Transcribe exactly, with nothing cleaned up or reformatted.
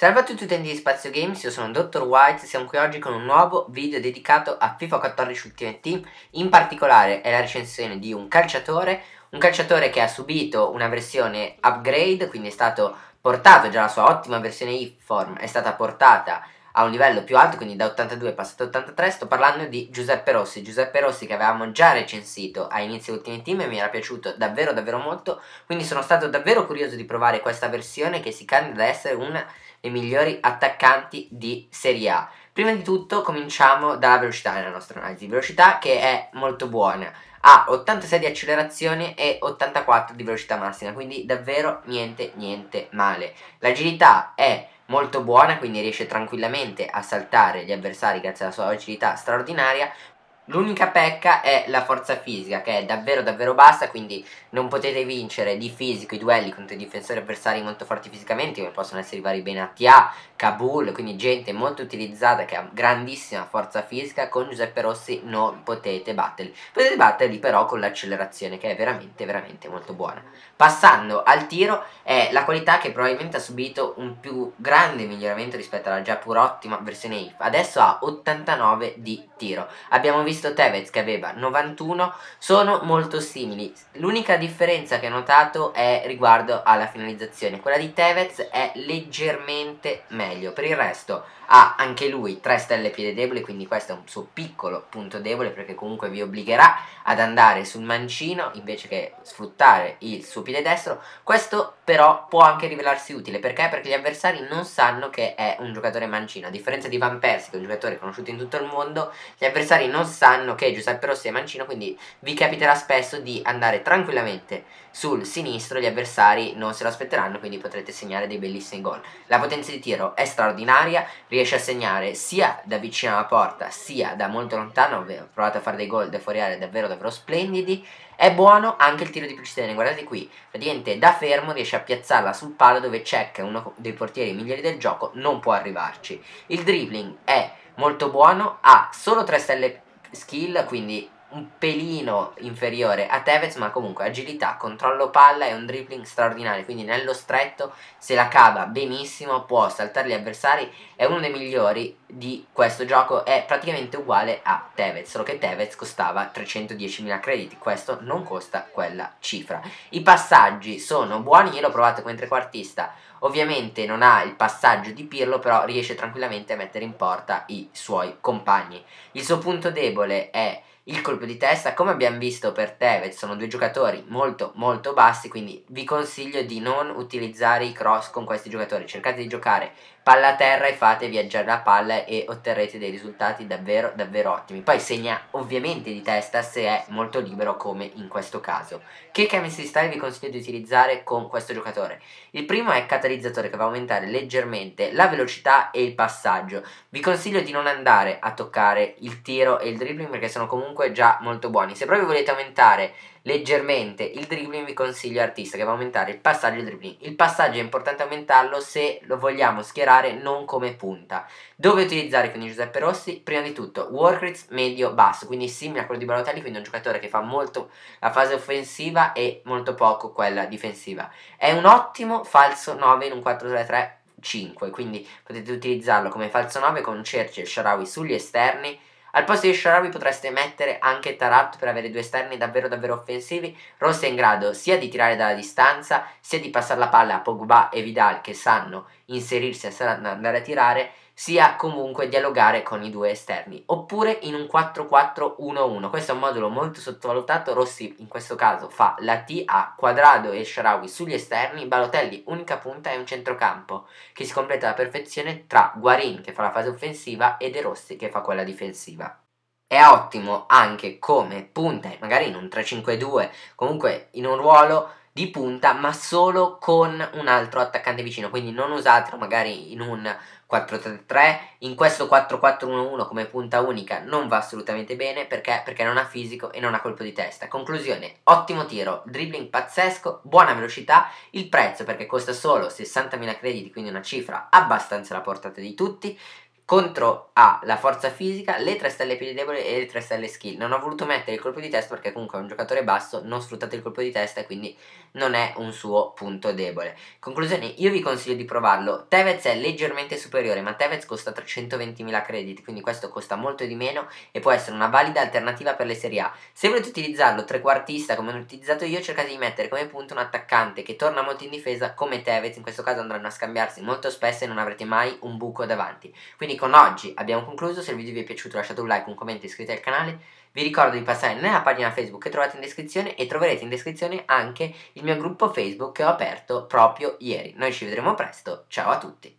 Salve a tutti utenti di Spazio Games, io sono doctor White e siamo qui oggi con un nuovo video dedicato a FIFA quattordici Ultimate Team. In particolare è la recensione di un calciatore, un calciatore che ha subito una versione upgrade, quindi è stato portato, già la sua ottima versione e-form è stata portata a un livello più alto, quindi da ottantadue è passato a ottantatré. Sto parlando di Giuseppe Rossi, Giuseppe Rossi che avevamo già recensito a inizio Ultimate Team e mi era piaciuto davvero davvero molto, quindi sono stato davvero curioso di provare questa versione che si candida ad essere una dei migliori attaccanti di Serie A. Prima di tutto cominciamo dalla velocità nella nostra analisi, velocità che è molto buona, ha ottantasei di accelerazione e ottantaquattro di velocità massima, quindi davvero niente niente male. L'agilità è molto buona, quindi riesce tranquillamente a saltare gli avversari grazie alla sua agilità straordinaria. L'unica pecca è la forza fisica, che è davvero davvero bassa, quindi non potete vincere di fisico i duelli contro i difensori avversari molto forti fisicamente, come possono essere i vari Benatia, Kabul, quindi gente molto utilizzata che ha grandissima forza fisica. Con Giuseppe Rossi non potete batterli, potete batterli però con l'accelerazione, che è veramente veramente molto buona. Passando al tiro, è la qualità che probabilmente ha subito un più grande miglioramento rispetto alla già pur ottima versione I F. Adesso ha ottantanove di tiro, abbiamo visto Tevez che aveva novantuno, sono molto simili. L'unica differenza che ho notato è riguardo alla finalizzazione, quella di Tevez è leggermente meglio. Per il resto ha anche lui tre stelle piede debole, quindi questo è un suo piccolo punto debole, perché comunque vi obbligherà ad andare sul mancino invece che sfruttare il suo piede destro. Questo però può anche rivelarsi utile, perché? Perché gli avversari non sanno che è un giocatore mancino, a differenza di Van Persie, che è un giocatore conosciuto in tutto il mondo. Gli avversari non sanno sanno che Giuseppe Rossi è mancino, quindi vi capiterà spesso di andare tranquillamente sul sinistro, gli avversari non se lo aspetteranno, quindi potrete segnare dei bellissimi gol. La potenza di tiro è straordinaria, riesce a segnare sia da vicino alla porta sia da molto lontano, ho provato a fare dei gol da fuori area davvero davvero splendidi. È buono anche il tiro di precisione, guardate qui, praticamente da fermo riesce a piazzarla sul palo dove Cerci, uno dei portieri migliori del gioco, non può arrivarci. Il dribbling è molto buono, ha solo tre stelle skill, quindi un pelino inferiore a Tevez, ma comunque agilità, controllo palla e un dribbling straordinario, quindi nello stretto se la cava benissimo, può saltare gli avversari, è uno dei migliori di questo gioco, è praticamente uguale a Tevez, solo che Tevez costava trecentodiecimila crediti, questo non costa quella cifra. I passaggi sono buoni, io l'ho provato come trequartista, ovviamente non ha il passaggio di Pirlo, però riesce tranquillamente a mettere in porta i suoi compagni. Il suo punto debole è il colpo di testa, come abbiamo visto per Tevez, sono due giocatori molto molto bassi, quindi vi consiglio di non utilizzare i cross con questi giocatori, cercate di giocare palla a terra e fate viaggiare la palla e otterrete dei risultati davvero davvero ottimi. Poi segna ovviamente di testa se è molto libero, come in questo caso. Che chemistry style vi consiglio di utilizzare con questo giocatore? Il primo è catalizzatore, che va a aumentare leggermente la velocità e il passaggio. Vi consiglio di non andare a toccare il tiro e il dribbling, perché sono comunque già molto buoni. Se proprio volete aumentare leggermente il dribbling, vi consiglio artista, che va a aumentare il passaggio e il dribbling. Il passaggio è importante aumentarlo se lo vogliamo schierare non come punta. Dove utilizzare quindi Giuseppe Rossi? Prima di tutto work rate medio basso, quindi simile a quello di Balotelli, quindi un giocatore che fa molto la fase offensiva e molto poco quella difensiva. È un ottimo falso nove in un quattro tre tre cinque, quindi potete utilizzarlo come falso nove con Cerci e Shaarawy sugli esterni. Al posto di Shaarawy potreste mettere anche Tarapt per avere due esterni davvero davvero offensivi. Rossi è in grado sia di tirare dalla distanza, sia di passare la palla a Pogba e Vidal, che sanno inserirsi e sanno andare a tirare, sia comunque dialogare con i due esterni. Oppure in un quattro quattro uno uno, questo è un modulo molto sottovalutato. Rossi in questo caso fa la T a Quadrado e Shaarawy sugli esterni, Balotelli unica punta e un centrocampo che si completa alla perfezione tra Guarin, che fa la fase offensiva, e De Rossi, che fa quella difensiva. È ottimo anche come punta, magari in un tre cinque due, comunque in un ruolo di punta, ma solo con un altro attaccante vicino, quindi non usatelo magari in un quattro tre tre, in questo quattro quattro uno uno come punta unica non va assolutamente bene, perché perché non ha fisico e non ha colpo di testa. Conclusione: ottimo tiro, dribbling pazzesco, buona velocità. Il prezzo, perché costa solo sessantamila crediti, quindi una cifra abbastanza alla portata di tutti. Contro ha la forza fisica, le tre stelle piedi deboli e le tre stelle skill. Non ho voluto mettere il colpo di testa perché comunque è un giocatore basso, non sfruttate il colpo di testa e quindi non è un suo punto debole. Conclusione, io vi consiglio di provarlo. Tevez è leggermente superiore, ma Tevez costa trecentoventimila crediti, quindi questo costa molto di meno e può essere una valida alternativa per le Serie A. Se volete utilizzarlo trequartista come ho utilizzato io, cercate di mettere come punto un attaccante che torna molto in difesa come Tevez. In questo caso andranno a scambiarsi molto spesso e non avrete mai un buco davanti. Quindi con oggi abbiamo concluso. Se il video vi è piaciuto lasciate un like, un commento e iscrivetevi al canale. Vi ricordo di passare nella pagina Facebook che trovate in descrizione e troverete in descrizione anche il mio gruppo Facebook che ho aperto proprio ieri. Noi ci vedremo presto, ciao a tutti!